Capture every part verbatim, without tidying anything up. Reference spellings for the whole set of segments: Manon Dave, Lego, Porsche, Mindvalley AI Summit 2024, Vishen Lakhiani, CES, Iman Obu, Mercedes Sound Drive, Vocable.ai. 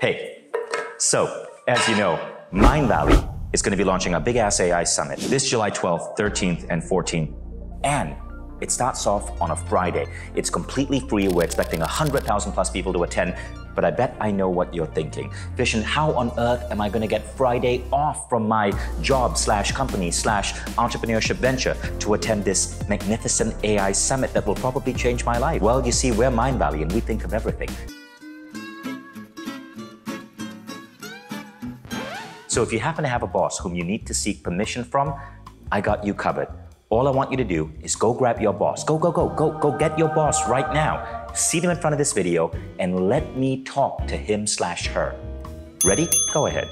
Hey, so as you know, Mindvalley is going to be launching a big-ass A I summit this July twelfth, thirteenth, and fourteenth, and it starts off on a Friday. It's completely free. We're expecting one hundred thousand plus people to attend, but I bet I know what you're thinking. Vishen, how on earth am I going to get Friday off from my job slash company slash entrepreneurship venture to attend this magnificent A I summit that will probably change my life? Well, you see, we're Mindvalley and we think of everything. So if you happen to have a boss whom you need to seek permission from, I got you covered. All I want you to do is go grab your boss. Go, go, go, go, go get your boss right now. Seat him in front of this video and let me talk to him slash her. Ready? Go ahead.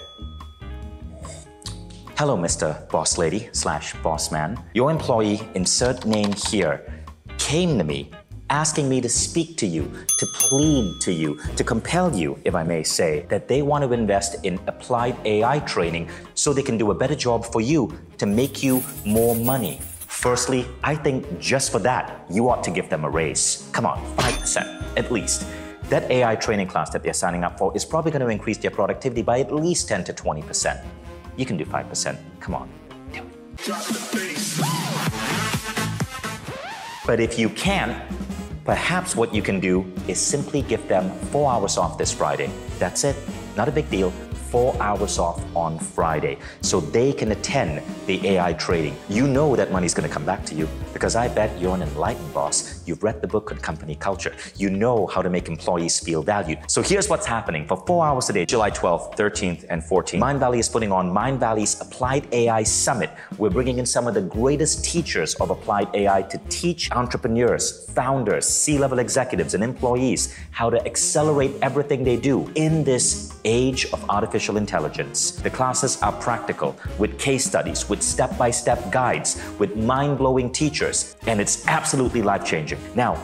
Hello, Mister Boss Lady slash Boss Man. Your employee, insert name here, came to me asking me to speak to you, to plead to you, to compel you, if I may say, that they want to invest in applied A I training so they can do a better job for you to make you more money. Firstly, I think just for that, you ought to give them a raise. Come on, five percent at least. That A I training class that they're signing up for is probably going to increase their productivity by at least ten to twenty percent. You can do five percent. Come on, do it. But if you can't, perhaps what you can do is simply give them four hours off this Friday. That's it. Not a big deal. Four hours off on Friday so they can attend the A I training. You know that money's gonna come back to you because I bet you're an enlightened boss. You've read the book on company culture. You know how to make employees feel valued. So here's what's happening for four hours a day, July twelfth, thirteenth, and fourteenth. Mindvalley is putting on Mindvalley's Applied A I Summit. We're bringing in some of the greatest teachers of applied A I to teach entrepreneurs, founders, C-level executives, and employees how to accelerate everything they do in this age of artificial intelligence. The classes are practical, with case studies, with step-by-step guides, with mind-blowing teachers, and it's absolutely life-changing. Now,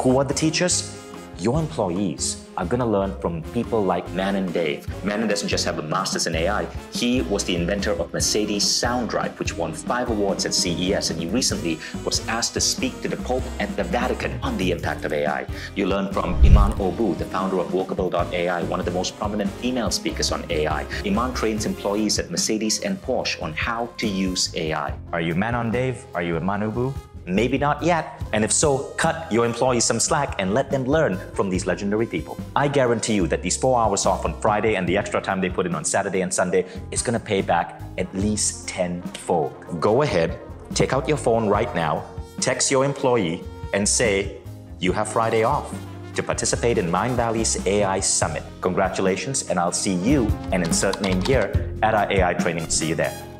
who are the teachers? Your employees are going to learn from people like Manon Dave. Manon doesn't just have a master's in A I. He was the inventor of Mercedes Sound Drive, which won five awards at C E S, and he recently was asked to speak to the Pope at the Vatican on the impact of A I. You learn from Iman Obu, the founder of Vocable dot A I, one of the most prominent female speakers on A I. Iman trains employees at Mercedes and Porsche on how to use A I. Are you Manon Dave? Are you Iman Obu? Maybe not yet. And if so, cut your employees some slack and let them learn from these legendary people. I guarantee you that these four hours off on Friday and the extra time they put in on Saturday and Sunday is going to pay back at least tenfold. Go ahead, take out your phone right now, text your employee and say, you have Friday off to participate in Mindvalley's A I Summit. Congratulations, and I'll see you, and insert name here, at our A I training. See you there.